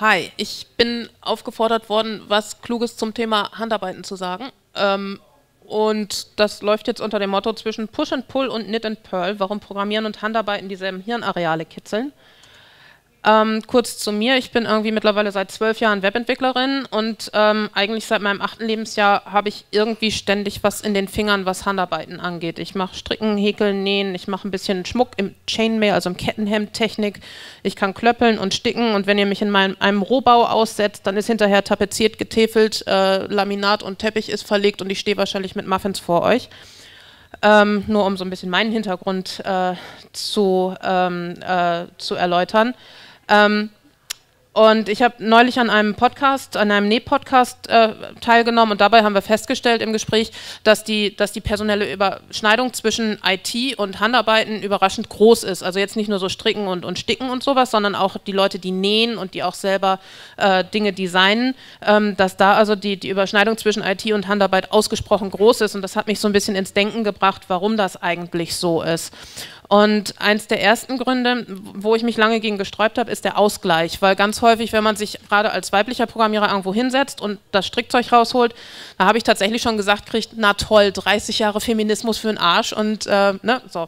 Hi, ich bin aufgefordert worden, was Kluges zum Thema Handarbeiten zu sagen. Und das läuft jetzt unter dem Motto zwischen Push and Pull und Knit and Purl, warum Programmieren und Handarbeiten dieselben Hirnareale kitzeln. Kurz zu mir, ich bin irgendwie mittlerweile seit 12 Jahren Webentwicklerin und eigentlich seit meinem 8. Lebensjahr habe ich irgendwie ständig was in den Fingern, was Handarbeiten angeht. Ich mache Stricken, Häkeln, Nähen, ich mache ein bisschen Schmuck im Chainmail, also im Kettenhemd-Technik. Ich kann klöppeln und sticken und wenn ihr mich in einem Rohbau aussetzt, dann ist hinterher tapeziert, getefelt, Laminat und Teppich ist verlegt und ich stehe wahrscheinlich mit Muffins vor euch. Nur um so ein bisschen meinen Hintergrund zu erläutern. Und ich habe neulich an einem Podcast, an einem Näh-Podcast teilgenommen und dabei haben wir festgestellt im Gespräch, dass die personelle Überschneidung zwischen IT und Handarbeiten überraschend groß ist. Also jetzt nicht nur so Stricken und Sticken und sowas, sondern auch die Leute, die nähen und die auch selber Dinge designen, dass da also die Überschneidung zwischen IT und Handarbeit ausgesprochen groß ist und das hat mich so ein bisschen ins Denken gebracht, warum das eigentlich so ist. Und eins der ersten Gründe, wo ich mich lange gegen gesträubt habe, ist der Ausgleich, weil ganz häufig, wenn man sich gerade als weiblicher Programmierer irgendwo hinsetzt und das Strickzeug rausholt, da habe ich tatsächlich schon gesagt, kriegt, na toll, 30 Jahre Feminismus für den Arsch und ne, so.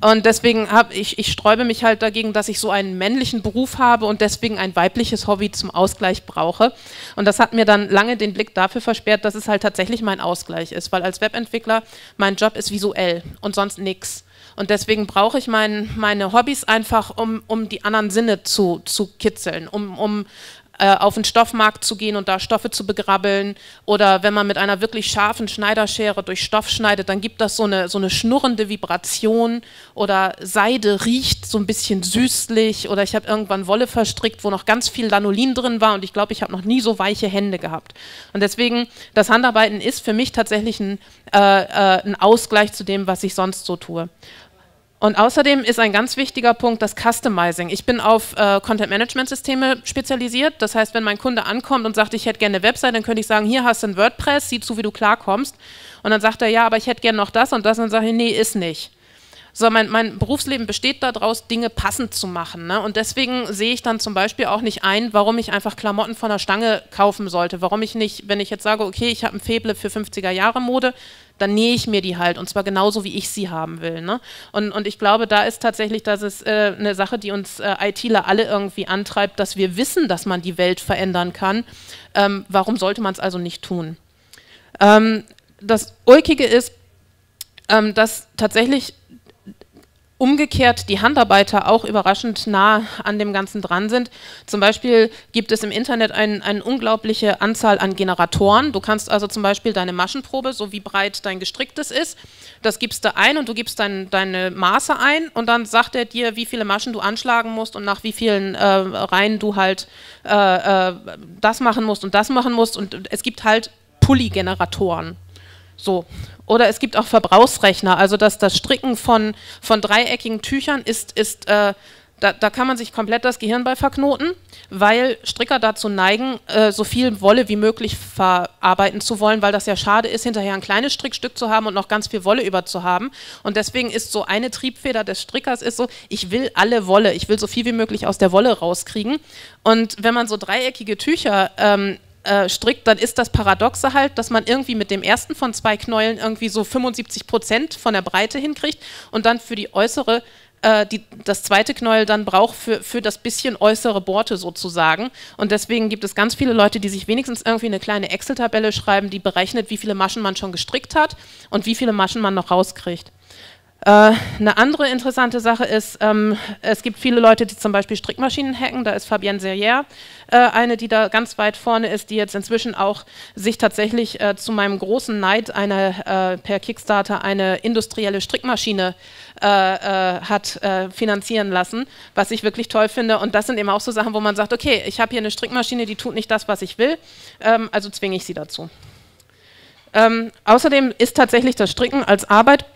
Und deswegen ich sträube mich halt dagegen, dass ich so einen männlichen Beruf habe und deswegen ein weibliches Hobby zum Ausgleich brauche. Und das hat mir dann lange den Blick dafür versperrt, dass es halt tatsächlich mein Ausgleich ist, weil als Webentwickler mein Job ist visuell und sonst nichts. Und deswegen brauche ich meine Hobbys einfach, um die anderen Sinne zu kitzeln, um auf den Stoffmarkt zu gehen und da Stoffe zu begrabbeln. Oder wenn man mit einer wirklich scharfen Schneiderschere durch Stoff schneidet, dann gibt das so eine schnurrende Vibration. Oder Seide riecht so ein bisschen süßlich. Oder ich habe irgendwann Wolle verstrickt, wo noch ganz viel Lanolin drin war. Und ich glaube, ich habe noch nie so weiche Hände gehabt. Und deswegen, das Handarbeiten ist für mich tatsächlich ein Ausgleich zu dem, was ich sonst so tue. Und außerdem ist ein ganz wichtiger Punkt das Customizing. Ich bin auf Content-Management-Systeme spezialisiert. Das heißt, wenn mein Kunde ankommt und sagt, ich hätte gerne eine Website, dann könnte ich sagen, hier hast du ein WordPress, sieh zu, wie du klarkommst. Und dann sagt er, ja, aber ich hätte gerne noch das und das. Und dann sage ich, nee, ist nicht. So, mein Berufsleben besteht daraus, Dinge passend zu machen. Ne? Und deswegen sehe ich dann zum Beispiel auch nicht ein, warum ich einfach Klamotten von der Stange kaufen sollte. Warum ich nicht, wenn ich jetzt sage, okay, ich habe ein Faible für 50er-Jahre-Mode, dann nähe ich mir die halt und zwar genauso, wie ich sie haben will. Ne? Und ich glaube, da ist tatsächlich, das ist eine Sache, die uns ITler alle irgendwie antreibt, dass wir wissen, dass man die Welt verändern kann. Warum sollte man es also nicht tun? Das Ulkige ist, dass tatsächlich umgekehrt die Handarbeiter auch überraschend nah an dem Ganzen dran sind. Zum Beispiel gibt es im Internet eine unglaubliche Anzahl an Generatoren. Du kannst also zum Beispiel deine Maschenprobe, so wie breit dein gestricktes ist, das gibst du ein und du gibst deine Maße ein und dann sagt er dir, wie viele Maschen du anschlagen musst und nach wie vielen Reihen du halt das machen musst und das machen musst. Und es gibt halt Pulli-Generatoren. So. Oder es gibt auch Verbrauchsrechner, also das Stricken von dreieckigen Tüchern da kann man sich komplett das Gehirn bei verknoten, weil Stricker dazu neigen, so viel Wolle wie möglich verarbeiten zu wollen, weil das ja schade ist, hinterher ein kleines Strickstück zu haben und noch ganz viel Wolle über zu haben. Und deswegen ist so eine Triebfeder des Strickers ist so, ich will alle Wolle, ich will so viel wie möglich aus der Wolle rauskriegen. Und wenn man so dreieckige Tücher strickt, dann ist das Paradoxe halt, dass man irgendwie mit dem ersten von 2 Knäueln irgendwie so 75% von der Breite hinkriegt und dann für die äußere, das zweite Knäuel dann braucht für das bisschen äußere Borte sozusagen. Und deswegen gibt es ganz viele Leute, die sich wenigstens irgendwie eine kleine Excel-Tabelle schreiben, die berechnet, wie viele Maschen man schon gestrickt hat und wie viele Maschen man noch rauskriegt. Eine andere interessante Sache ist, es gibt viele Leute, die zum Beispiel Strickmaschinen hacken, da ist Fabienne Serrière eine, die da ganz weit vorne ist, die jetzt inzwischen auch sich tatsächlich zu meinem großen Neid per Kickstarter eine industrielle Strickmaschine hat finanzieren lassen, was ich wirklich toll finde und das sind eben auch so Sachen, wo man sagt, okay, ich habe hier eine Strickmaschine, die tut nicht das, was ich will, also zwinge ich sie dazu. Außerdem ist tatsächlich das Stricken als Arbeit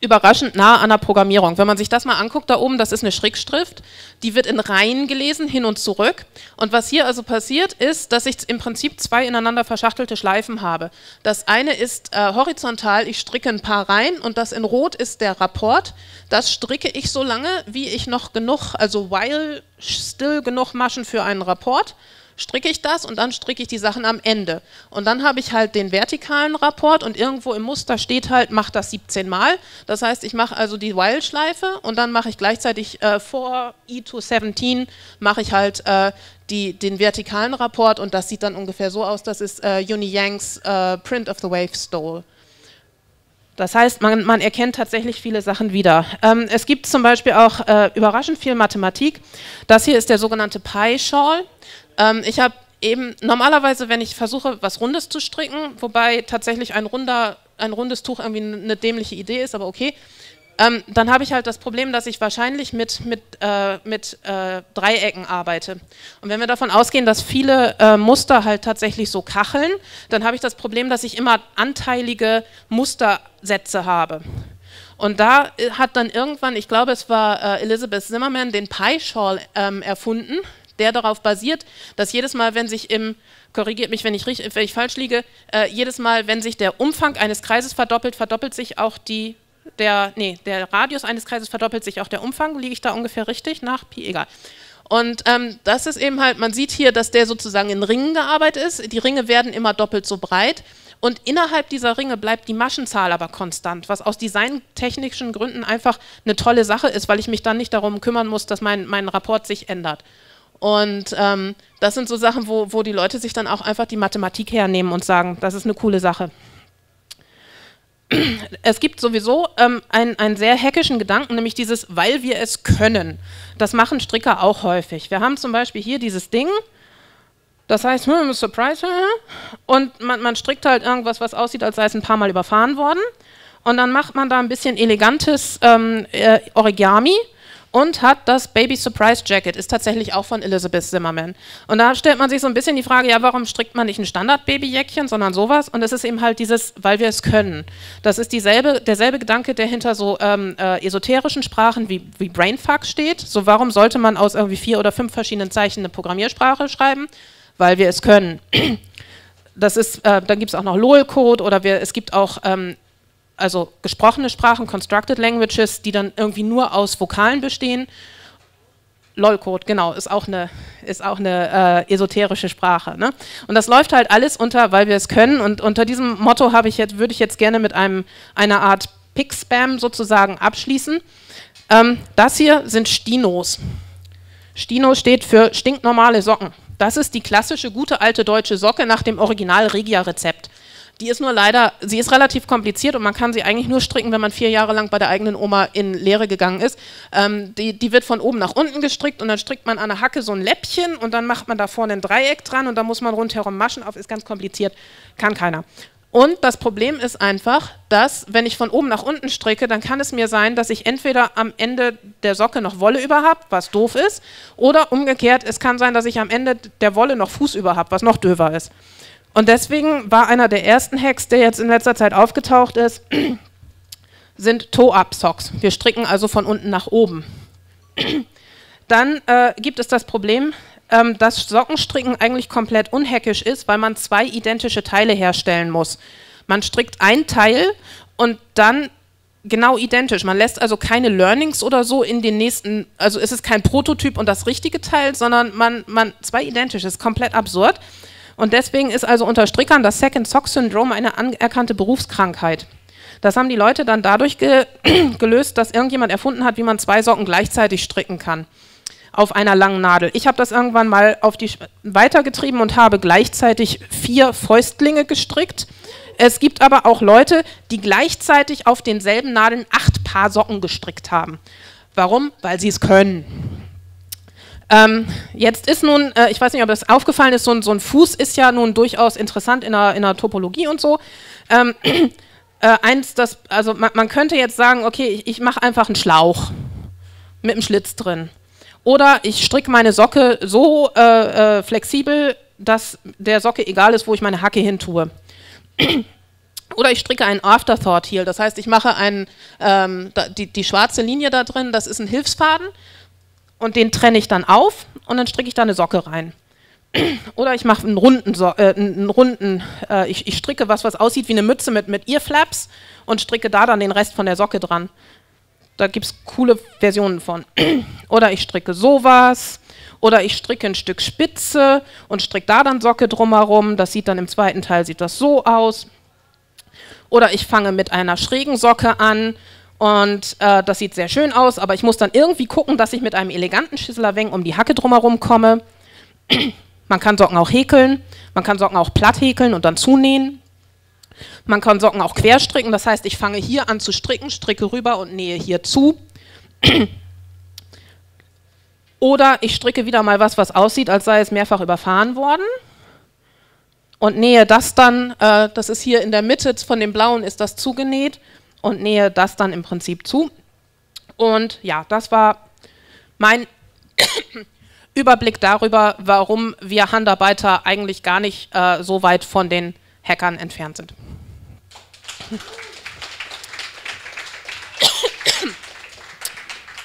überraschend nah an der Programmierung. Wenn man sich das mal anguckt da oben, das ist eine Schrägschrift, die wird in Reihen gelesen, hin und zurück. Und was hier also passiert ist, dass ich im Prinzip zwei ineinander verschachtelte Schleifen habe. Das eine ist horizontal, ich stricke ein paar Reihen und das in Rot ist der Rapport. Das stricke ich so lange, wie ich noch genug, also while still genug Maschen für einen Rapport, stricke ich das und dann stricke ich die Sachen am Ende. Und dann habe ich halt den vertikalen Rapport und irgendwo im Muster steht halt, mach das 17 Mal. Das heißt, ich mache also die While-Schleife und dann mache ich gleichzeitig for E to 17, mache ich halt den vertikalen Rapport und das sieht dann ungefähr so aus, das ist Uni Yangs Print of the Wave Stole. Das heißt, man erkennt tatsächlich viele Sachen wieder. Es gibt zum Beispiel auch überraschend viel Mathematik. Das hier ist der sogenannte Pie Shawl. Ich habe eben normalerweise, wenn ich versuche, was Rundes zu stricken, wobei tatsächlich ein rundes Tuch irgendwie eine dämliche Idee ist, aber okay, dann habe ich halt das Problem, dass ich wahrscheinlich mit Dreiecken arbeite. Und wenn wir davon ausgehen, dass viele Muster halt tatsächlich so kacheln, dann habe ich das Problem, dass ich immer anteilige Mustersätze habe. Und da hat dann irgendwann, ich glaube, es war Elizabeth Zimmerman, den Pie Shawl erfunden, der darauf basiert, dass jedes Mal, wenn sich korrigiert mich, wenn ich falsch liege, jedes Mal, wenn sich der Umfang eines Kreises verdoppelt, verdoppelt sich auch der Radius eines Kreises verdoppelt sich auch der Umfang, liege ich da ungefähr richtig, nach Pi, egal. Und das ist eben halt, man sieht hier, dass der sozusagen in Ringen gearbeitet ist, die Ringe werden immer doppelt so breit und innerhalb dieser Ringe bleibt die Maschenzahl aber konstant, was aus designtechnischen Gründen einfach eine tolle Sache ist, weil ich mich dann nicht darum kümmern muss, dass mein Rapport sich ändert. Und das sind so Sachen, wo die Leute sich dann auch einfach die Mathematik hernehmen und sagen, das ist eine coole Sache. Es gibt sowieso einen sehr hackischen Gedanken, nämlich dieses, weil wir es können. Das machen Stricker auch häufig. Wir haben zum Beispiel hier dieses Ding, das heißt, Surprise, und man strickt halt irgendwas, was aussieht, als sei es ein paar Mal überfahren worden. Und dann macht man da ein bisschen elegantes Origami. Und hat das Baby Surprise Jacket, ist tatsächlich auch von Elizabeth Zimmerman. Und da stellt man sich so ein bisschen die Frage, ja, warum strickt man nicht ein Standard-Babyjäckchen, sondern sowas? Und es ist eben halt dieses, weil wir es können. Das ist derselbe Gedanke, der hinter so esoterischen Sprachen wie Brainfuck steht. So, warum sollte man aus irgendwie 4 oder 5 verschiedenen Zeichen eine Programmiersprache schreiben? Weil wir es können. Das ist, dann gibt es auch noch LOLCode oder es gibt auch also gesprochene Sprachen, Constructed Languages, die dann irgendwie nur aus Vokalen bestehen. LOLCode, genau, ist auch eine esoterische Sprache. Ne? Und das läuft halt alles unter, weil wir es können. Und unter diesem Motto würde ich jetzt gerne mit einer Art Pick-Spam sozusagen abschließen. Das hier sind Stinos. Stino steht für stinknormale Socken. Das ist die klassische gute alte deutsche Socke nach dem Original-Regia-Rezept. Die ist nur leider, sie ist relativ kompliziert und man kann sie eigentlich nur stricken, wenn man 4 Jahre lang bei der eigenen Oma in Lehre gegangen ist. Die wird von oben nach unten gestrickt und dann strickt man an der Hacke so ein Läppchen und dann macht man da vorne ein Dreieck dran und dann muss man rundherum Maschen auf, ist ganz kompliziert, kann keiner. Und das Problem ist einfach, dass, wenn ich von oben nach unten stricke, dann kann es mir sein, dass ich entweder am Ende der Socke noch Wolle über habe, was doof ist, oder umgekehrt, es kann sein, dass ich am Ende der Wolle noch Fuß über habe, was noch döver ist. Und deswegen war einer der ersten Hacks, der jetzt in letzter Zeit aufgetaucht ist, sind Toe-Up-Socks. Wir stricken also von unten nach oben. Dann gibt es das Problem, dass Sockenstricken eigentlich komplett unhackisch ist, weil man 2 identische Teile herstellen muss. Man strickt ein Teil und dann genau identisch. Man lässt also keine Learnings oder so in den nächsten, also es ist kein Prototyp und das richtige Teil, sondern 2 identisch, ist komplett absurd. Und deswegen ist also unter Strickern das Second-Sock Syndrome eine anerkannte Berufskrankheit. Das haben die Leute dann dadurch gelöst, dass irgendjemand erfunden hat, wie man 2 Socken gleichzeitig stricken kann. Auf einer langen Nadel. Ich habe das irgendwann mal weitergetrieben und habe gleichzeitig 4 Fäustlinge gestrickt. Es gibt aber auch Leute, die gleichzeitig auf denselben Nadeln 8 Paar Socken gestrickt haben. Warum? Weil sie es können. Jetzt ist nun, ich weiß nicht, ob das aufgefallen ist, so ein Fuß ist ja nun durchaus interessant in der Topologie und so. Man könnte jetzt sagen, okay, ich mache einfach einen Schlauch mit einem Schlitz drin. Oder ich stricke meine Socke so flexibel, dass der Socke egal ist, wo ich meine Hacke hin tue. Oder ich stricke einen Afterthought-Heel, das heißt, ich mache einen, die schwarze Linie da drin, das ist ein Hilfsfaden und den trenne ich dann auf und dann stricke ich da eine Socke rein. Oder ich mache einen runden, ich stricke was aussieht wie eine Mütze mit Earflaps und stricke da dann den Rest von der Socke dran. Da gibt es coole Versionen von. Oder ich stricke sowas, oder ich stricke ein Stück Spitze und stricke da dann Socke drumherum, das sieht dann im zweiten Teil sieht das so aus. Oder ich fange mit einer schrägen Socke an und das sieht sehr schön aus, aber ich muss dann irgendwie gucken, dass ich mit einem eleganten Schisselerweng um die Hacke drumherum komme. Man kann Socken auch häkeln, man kann Socken auch platt häkeln und dann zunähen. Man kann Socken auch quer stricken, das heißt, ich fange hier an zu stricken, stricke rüber und nähe hier zu. Oder ich stricke wieder mal was aussieht, als sei es mehrfach überfahren worden. Und nähe das dann, das ist hier in der Mitte von dem Blauen, ist das zugenäht und nähe das dann im Prinzip zu. Und ja, das war mein Überblick darüber, warum wir Handarbeiter eigentlich gar nicht so weit von den Hackern entfernt sind.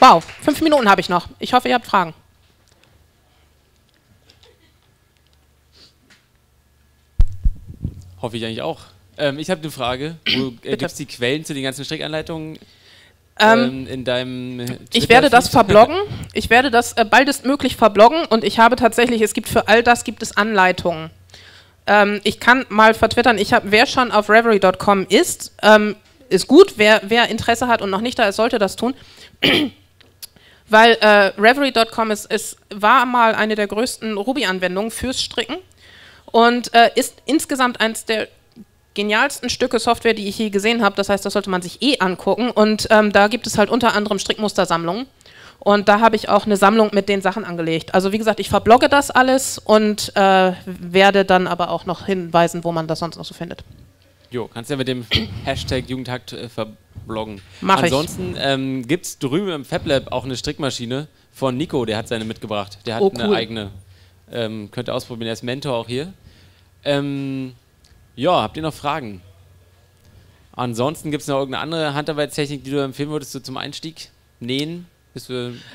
Wow, 5 Minuten habe ich noch. Ich hoffe, ihr habt Fragen. Hoffe ich eigentlich auch. Ich habe eine Frage. Gibt es die Quellen zu den ganzen Strickanleitungen in deinem Twitter? Ich werde das verbloggen. Ich werde das baldestmöglich verbloggen und ich habe tatsächlich, es gibt für all das gibt es Anleitungen. Ich kann mal vertwittern, wer schon auf Ravelry.com ist, ist gut. Wer Interesse hat und noch nicht da ist, sollte das tun. Weil Ravelry.com war mal eine der größten Ruby-Anwendungen fürs Stricken. Und ist insgesamt eines der genialsten Stücke Software, die ich je gesehen habe. Das heißt, das sollte man sich eh angucken. Und da gibt es halt unter anderem Strickmustersammlungen. Und da habe ich auch eine Sammlung mit den Sachen angelegt. Also wie gesagt, ich verblogge das alles und werde dann aber auch noch hinweisen, wo man das sonst noch so findet. Jo, kannst ja mit dem Hashtag Jugend hackt verbloggen. Ansonsten gibt es drüben im FabLab auch eine Strickmaschine von Nico, der hat seine mitgebracht. Der hat eine eigene. Könnt ihr ausprobieren, er ist Mentor auch hier. Ja, habt ihr noch Fragen? Ansonsten gibt es noch irgendeine andere Handarbeitstechnik, die du empfehlen würdest so zum Einstieg? Nähen?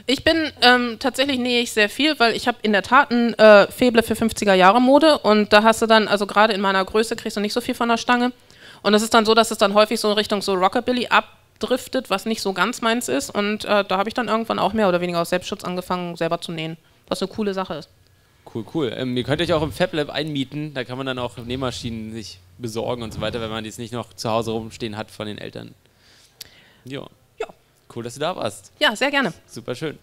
Ich bin, tatsächlich nähe ich sehr viel, weil ich habe in der Tat ein Faible für 50er-Jahre-Mode und da hast du dann, also gerade in meiner Größe kriegst du nicht so viel von der Stange und es ist dann so, dass es dann häufig so in Richtung so Rockabilly abdriftet, was nicht so ganz meins ist und da habe ich dann irgendwann auch mehr oder weniger aus Selbstschutz angefangen, selber zu nähen, was eine coole Sache ist. Cool, cool. Ihr könnt euch auch im FabLab einmieten, da kann man dann auch Nähmaschinen sich besorgen und so weiter, wenn man die nicht noch zu Hause rumstehen hat von den Eltern. Ja. Cool, dass du da warst. Ja, sehr gerne. Super schön.